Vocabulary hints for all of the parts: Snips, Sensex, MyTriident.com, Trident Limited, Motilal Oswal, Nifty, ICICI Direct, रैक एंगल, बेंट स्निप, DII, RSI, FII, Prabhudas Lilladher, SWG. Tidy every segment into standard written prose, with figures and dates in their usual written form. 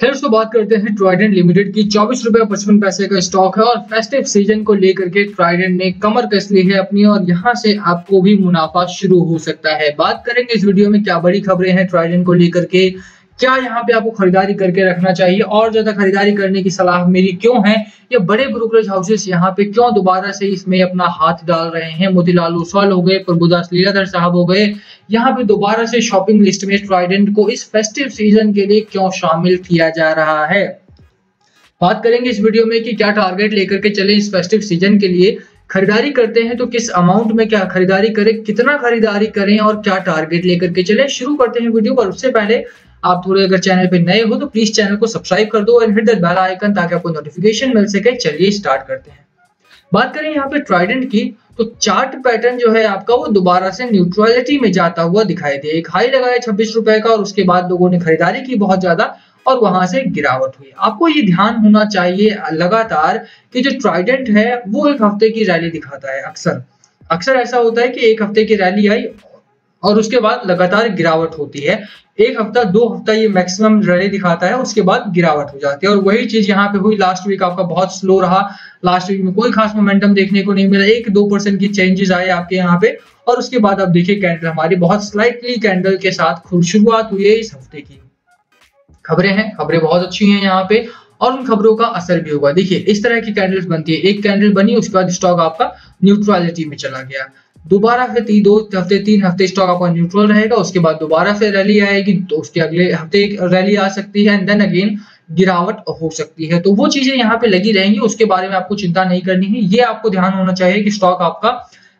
दोस्तों बात करते हैं ट्राइडेंट लिमिटेड की। 24 रुपये 55 पैसे का स्टॉक है और फेस्टिव सीजन को लेकर के ट्राइडेंट ने कमर कस ली है अपनी और यहां से आपको भी मुनाफा शुरू हो सकता है। बात करेंगे इस वीडियो में क्या बड़ी खबरें हैं ट्राइडेंट को लेकर के, क्या यहाँ पे आपको खरीदारी करके रखना चाहिए और ज्यादा खरीदारी करने की सलाह मेरी क्यों है, या बड़े ब्रोकरेज हाउसेस यहाँ पे क्यों दोबारा से इसमें अपना हाथ डाल रहे हैं। मोतीलाल ओसवाल हो गए, प्रभुदास लीलाधर साहब हो गए, यहाँ पे दोबारा से शॉपिंग लिस्ट में ट्राइडेंट को इस फेस्टिव सीजन के लिए क्यों शामिल किया जा रहा है। बात करेंगे इस वीडियो में कि क्या टारगेट लेकर के चले इस फेस्टिव सीजन के लिए, खरीदारी करते हैं तो किस अमाउंट में क्या खरीदारी करें, कितना खरीदारी करें और क्या टारगेट लेकर के चले। शुरू करते हैं वीडियो पर, उससे पहले आप थोड़े अगर चैनल पे नए हो तो प्लीज चैनल को सब्सक्राइब कर दो and hit the bell icon ताकि आपको नोटिफिकेशन मिल सके। चलिए स्टार्ट करते हैं। बात करें यहाँ पे ट्राइडेंट की तो चार्ट पैटर्न जो है आपका वो दोबारा से न्यूट्रलिटी में जाता हुआ दिखाई दिया। एक हाई लगाया 26 रुपए का और उसके बाद लोगों ने खरीदारी की बहुत ज्यादा और वहां से गिरावट हुई। आपको ये ध्यान होना चाहिए लगातार कि जो ट्राइडेंट है वो एक हफ्ते की रैली दिखाता है। अक्सर ऐसा होता है कि एक हफ्ते की रैली आई और उसके बाद लगातार गिरावट होती है। एक हफ्ता दो हफ्ता ये मैक्सिमम रैली दिखाता है, उसके बाद गिरावट हो जाती है और वही चीज यहाँ पे हुई। लास्ट वीक आपका बहुत स्लो रहा, लास्ट वीक में कोई खास मोमेंटम देखने को नहीं मिला, 1-2% की चेंजेस आए आपके यहाँ पे और उसके बाद आप देखिए कैंडल हमारी बहुत स्लाइटली कैंडल के साथ शुरुआत हुई है इस हफ्ते की। खबरें हैं, खबरें बहुत अच्छी हैं यहाँ पे और उन खबरों का असर भी होगा। देखिए इस तरह की कैंडल्स बनती है, एक कैंडल बनी उसके बाद स्टॉक आपका न्यूट्रलिटी में चला गया, दोबारा फिर 2 हफ्ते 3 हफ्ते स्टॉक आपका न्यूट्रल रहेगा, उसके बाद दोबारा फिर रैली आएगी तो उसके अगले हफ्ते एक रैली आ सकती है एंड देन अगेन गिरावट हो सकती है। तो वो चीजें यहाँ पे लगी रहेंगी, उसके बारे में आपको चिंता नहीं करनी है। ये आपको ध्यान होना चाहिए कि स्टॉक आपका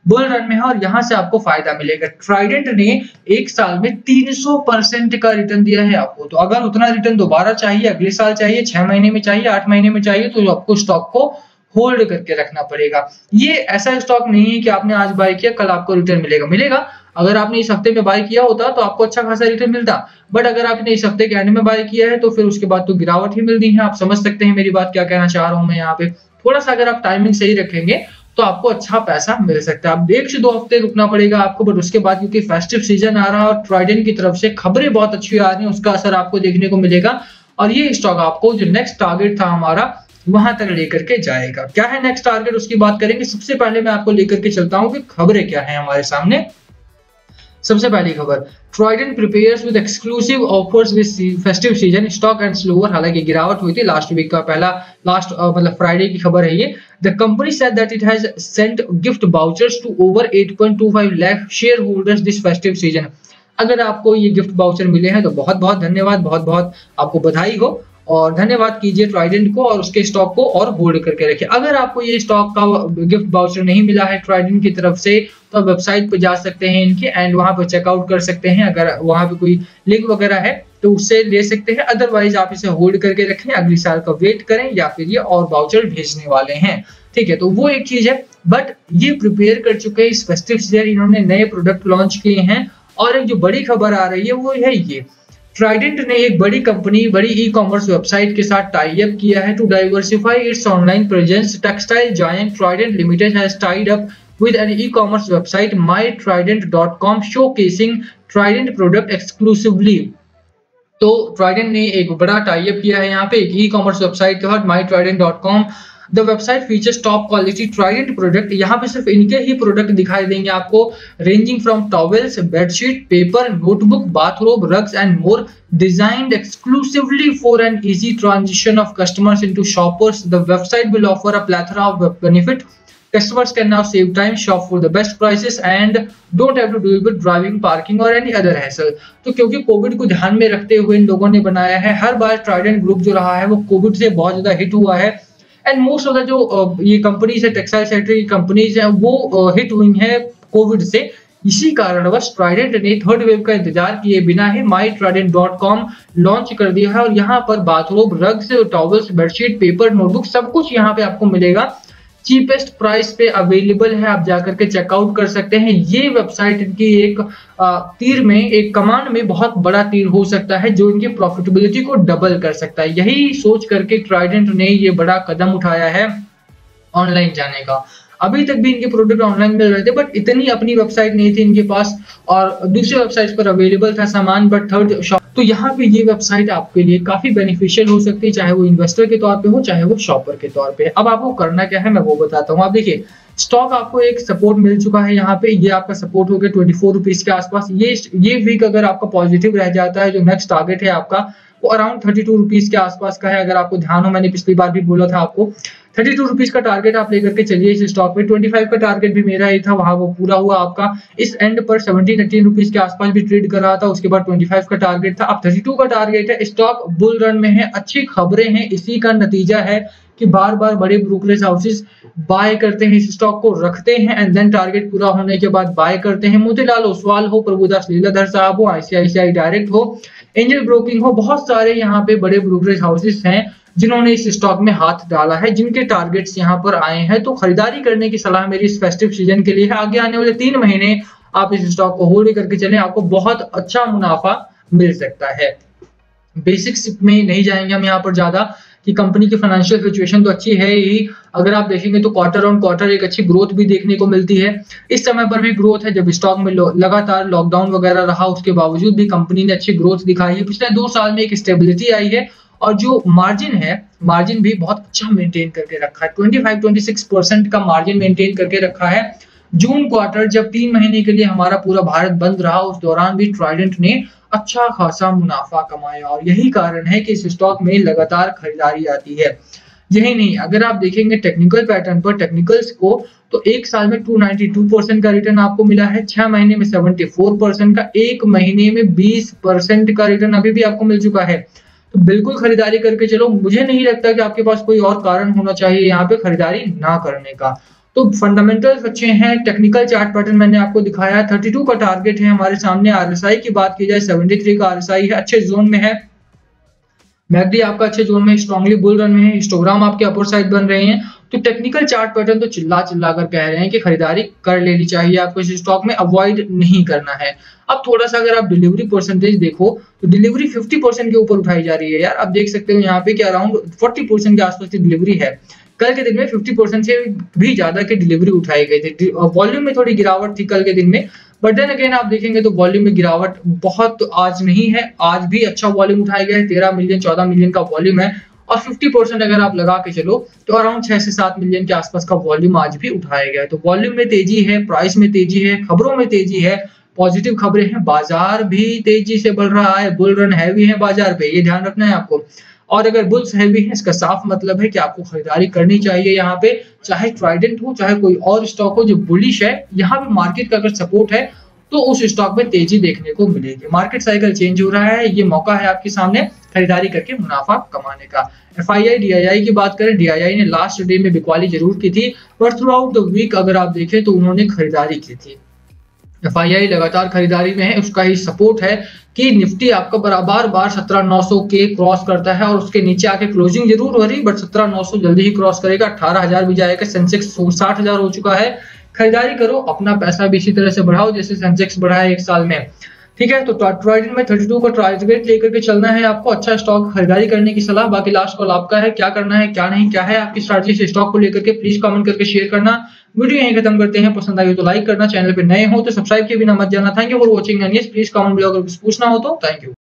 बुल रन में है और यहाँ से आपको फायदा मिलेगा। ट्राइडेंट ने एक साल में 300% का रिटर्न दिया है आपको, तो अगर उतना रिटर्न दोबारा चाहिए, अगले साल चाहिए, 6 महीने में चाहिए, 8 महीने में चाहिए, तो आपको स्टॉक को होल्ड करके रखना पड़ेगा। ये ऐसा स्टॉक नहीं है कि आपने आज बाय किया कल आपको रिटर्न मिलेगा। अगर आपने इस हफ्ते में बाय किया होता तो आपको अच्छा खासा रिटर्न मिलता, बट अगर आपने इस हफ्ते के एंड में बाय किया है तो फिर उसके बाद तो गिरावट ही मिलनी है। आप समझ सकते हैं मेरी बात क्या कहना चाह रहा हूं मैं। यहाँ पे थोड़ा सा अगर आप टाइमिंग सही रखेंगे तो आपको अच्छा पैसा मिल सकता है। अब 1 से 2 हफ्ते रुकना पड़ेगा आपको, बट उसके बाद क्योंकि फेस्टिव सीजन आ रहा है और ट्राइडेंट की तरफ से खबरें बहुत अच्छी आ रही है, उसका असर आपको देखने को मिलेगा और ये स्टॉक आपको जो नेक्स्ट टारगेट था हमारा वहां तक लेकर के जाएगा। क्या है नेक्स्ट टारगेट उसकी बात करेंगे। सबसे पहले मैं आपको लेकर के चलता हूं कि खबरें क्या है हमारे सामने। सबसे पहली खबर, Trident prepares with exclusive offers with festive season stock and slower. हालांकि गिरावट हुई थी लास्ट वीक का मतलब फ्राइडे की खबर है ये। The company said that it has sent gift vouchers to over 8.25 lakh share holders this festive season. अगर आपको ये गिफ्ट वाउचर मिले हैं तो बहुत बहुत धन्यवाद, बहुत बहुत आपको बधाई हो और धन्यवाद कीजिए ट्राइडेंट को और उसके स्टॉक को और होल्ड करके रखिए। अगर आपको ये स्टॉक का गिफ्ट वाउचर नहीं मिला है ट्राइडेंट की तरफ से तो आप वेबसाइट पर जा सकते हैं इनके एंड वहां पर चेकआउट कर सकते हैं। अगर वहां पे कोई लिंक वगैरह है तो उससे ले सकते हैं, अदरवाइज आप इसे होल्ड करके रखें, अगले साल का वेट करें या फिर ये और वाउचर भेजने वाले हैं। ठीक है, तो वो एक चीज है, बट ये प्रिपेयर कर चुके हैं इस फेस्टिव सीजन, इन्होंने नए प्रोडक्ट लॉन्च किए हैं। और एक जो बड़ी खबर आ रही है वो है ये, ट्राइडेंट ने एक बड़ी कंपनी, बड़ी ई-कॉमर्स वेबसाइट के साथ टाई अप किया है to diversify its online presence. Textile giant Trident limited has tied up with an e-commerce website MyTriident.com showcasing Trident product exclusively. तो ट्राइडेंट ने एक बड़ा टाई अप किया है यहाँ पे एक ई-कॉमर्स वेबसाइट के साथ MyTriident.com। The website features top quality Trident product, यहाँ पे सिर्फ इनके ही प्रोडक्ट दिखाई देंगे आपको, ranging from towels, bedsheet, paper, notebook, bathrobe, rugs and more, designed exclusively for an easy transition of customers into shoppers. The website will offer a plethora of benefit, customers can now save time, shop for the best prices and don't have to deal with driving, parking or any other hassle। तो क्योंकि Covid को ध्यान में रखते हुए इन लोगों ने बनाया है। हर बार ट्राइडेंट ग्रुप जो रहा है वो कोविड से बहुत ज्यादा हिट हुआ है एंड मोस्ट ऑफ द जो ये कंपनीज है, टेक्सटाइल सेक्टर की कंपनीज है, वो हिट हुई है कोविड से। इसी कारणवश ट्राइडेंट ने थर्ड वेव का इंतजार किए बिना ही MyTriident.com लॉन्च कर दिया है और यहाँ पर bathrobe, rugs, towels, bedsheet, paper, notebook सब कुछ यहाँ पे आपको मिलेगा। चीपेस्ट प्राइस पे अवेलेबल है, आप जाकर के चेकआउट कर सकते हैं। ये वेबसाइट इनकी एक तीर में, एक कमान में बहुत बड़ा तीर हो सकता है जो इनकी प्रॉफिटेबिलिटी को डबल कर सकता है। यही सोच करके ट्राइडेंट ने ये बड़ा कदम उठाया है ऑनलाइन जाने का। अभी तक भी इनके प्रोडक्ट ऑनलाइन मिल रहे थे, बट इतनी अपनी वेबसाइट नहीं थी इनके पास और दूसरे वेबसाइट पर अवेलेबल था सामान बट थर्ड शॉप। तो यहाँ पे ये वेबसाइट आपके लिए काफी बेनिफिशियल हो सकती है, चाहे वो इन्वेस्टर के तौर पे हो चाहे वो शॉपर के तौर पे। अब आपको करना क्या है मैं वो बताता हूँ। आप देखिए स्टॉक आपको एक सपोर्ट मिल चुका है यहाँ पे, ये आपका सपोर्ट हो गया 24 रुपीज के आसपास। ये वीक अगर आपका पॉजिटिव रह जाता है, जो नेक्स्ट टारगेट है आपका वो अराउंड 32 रुपीज के आसपास का है। अगर आपको ध्यान हो मैंने पिछली बार भी बोला था आपको 32 रुपीज का टारगेट आप लेकर के चलिए इस स्टॉक में। 25 का टारगेट भी मेरा ही था, वहां वो पूरा हुआ आपका। इस एंड पर 17-18 रुपीज के आसपास भी ट्रेड कर रहा था, उसके बाद 25 का टारगेट था, अब 32 का टारगेट है। स्टॉक बुल रन में है, अच्छी खबरें हैं। इसी का नतीजा है कि बार बार बड़े ब्रोकरेज हाउसेस बाय करते हैं, इस स्टॉक को रखते हैं एंड देन टारगेट पूरा होने के बाद बाय करते हैं। मोतीलाल ओसवाल हो, प्रभुदास लीलाधर साहब हो, ICICI डायरेक्ट हो, एंजल ब्रोकिंग हो, बहुत सारे यहाँ पे बड़े ब्रोकरेज हाउसेस हैं जिन्होंने इस स्टॉक में हाथ डाला है, जिनके टारगेट्स यहाँ पर आए हैं। तो खरीदारी करने की सलाह मेरी इस फेस्टिव सीजन के लिए है। आगे आने वाले 3 महीने आप इस स्टॉक को होल्ड करके चलें, आपको बहुत अच्छा मुनाफा मिल सकता है। बेसिक्स में नहीं जाएंगे हम यहाँ पर ज्यादा कि कंपनी की फाइनेंशियल सिचुएशन तो अच्छी है ही। अगर आप देखेंगे तो क्वार्टर ऑन क्वार्टर एक अच्छी ग्रोथ भी देखने को मिलती है। इस समय पर भी ग्रोथ है, जब स्टॉक में लगातार लॉकडाउन वगैरह रहा उसके बावजूद भी कंपनी ने अच्छी ग्रोथ दिखाई है। पिछले 2 साल में एक स्टेबिलिटी आई है और जो मार्जिन है, मार्जिन भी बहुत अच्छा मेंटेन करके रखा है। 25-26% का मार्जिन मेंटेन करके रखा है। जून क्वार्टर जब 3 महीने के लिए हमारा पूरा भारत बंद रहा उस दौरान भी ट्राइडेंट ने अच्छा खासा मुनाफा कमाया और यही कारण है कि इस स्टॉक में लगातार खरीदारी आती है। यही नहीं, अगर आप देखेंगे टेक्निकल पैटर्न पर टेक्निकल्स को, तो 1 साल में 292% का रिटर्न आपको मिला है, 6 महीने में 74% का, 1 महीने में 20% का रिटर्न अभी भी आपको मिल चुका है। तो बिल्कुल खरीदारी करके चलो, मुझे नहीं लगता कि आपके पास कोई और कारण होना चाहिए यहाँ पे खरीदारी ना करने का। तो फंडामेंटल्स अच्छे हैं, टेक्निकल चार्ट पैटर्न मैंने आपको दिखाया है। 32 का टारगेट है हमारे सामने। RSI की बात की जाए 73 का RSI है, अच्छे जोन में है। मैगडी आपका अच्छे जोन में, स्ट्रांगली बुल रन में है। हिस्टोग्राम आपके अपर साइड बन रहे हैं। तो टेक्निकल चार्ट पैटर्न तो चिल्ला कर कह रहे हैं कि खरीदारी कर लेनी चाहिए आपको इस स्टॉक में, अवॉइड नहीं करना है। अब थोड़ा सा अगर आप डिलीवरी परसेंटेज देखो तो डिलीवरी 50% के ऊपर उठाई जा रही है यार। आप देख सकते हो यहाँ पे कि अराउंड 40% के आसपास की डिलीवरी है। कल के दिन में 50% से भी ज्यादा की डिलीवरी उठाई गई थी। वॉल्यूम में थोड़ी गिरावट थी कल के दिन में, बट देन अगेन आप देखेंगे तो वॉल्यूम में गिरावट बहुत आज नहीं है। आज भी अच्छा वॉल्यूम उठाया गया है, 13-14 मिलियन का वॉल्यूम है और 50% अगर आप लगा के चलो तो अराउंड 6 से 7 मिलियन के आसपास का वॉल्यूम आज भी उठाया गया है। तो वॉल्यूम में तेजी है, प्राइस में तेजी है, खबरों में तेजी है, पॉजिटिव खबरें हैं, बाजार भी तेजी से बढ़ रहा है। बुल रन हैवी है बाजार पे, ये ध्यान रखना है आपको। और अगर बुल्स हैवी है इसका साफ मतलब है कि आपको खरीदारी करनी चाहिए यहाँ पे, चाहे ट्राइडेंट हो चाहे कोई और स्टॉक हो जो बुलिश है। यहाँ पे मार्केट का अगर सपोर्ट है तो उस स्टॉक में तेजी देखने को मिलेगी। मार्केट साइकिल चेंज हो रहा है, ये मौका है आपके सामने खरीदारी करके मुनाफा कमाने का। FII DII की बात करें, DII ने लास्ट डे में बिकवाली जरूर की थी पर थ्रू आउट द वीक अगर आप देखें तो उन्होंने खरीदारी की थी। FII लगातार खरीदारी में है, उसका ही सपोर्ट है कि निफ्टी आपका बराबर बार 17,900 के क्रॉस करता है और उसके नीचे आके क्लोजिंग जरूर हो रही बट 17,900 जल्दी ही क्रॉस करेगा, 18,000 भी जाएगा। सेंसेक्स 60,000 हो चुका है। खरीदारी करो, अपना पैसा भी इसी तरह से बढ़ाओ जैसे सेंसेक्स बढ़ा है 1 साल में, ठीक है। तो ट्राइडेंट में 32 का टारगेट लेकर के चलना है आपको। अच्छा स्टॉक खरीदारी करने की सलाह, बाकी लास्ट कॉल आपका है, क्या करना है क्या नहीं, क्या है आपकी स्ट्रैटेजी स्टॉक को लेकर के, प्लीज कमेंट करके शेयर करना। वीडियो यहीं खत्म करते हैं, पसंद आई हो तो लाइक करना, चैनल पे नए हो तो सब्सक्राइब किए बिना मत जाना। Thank you for watching and yes please comment below अगर कुछ पूछना हो तो। Thank you.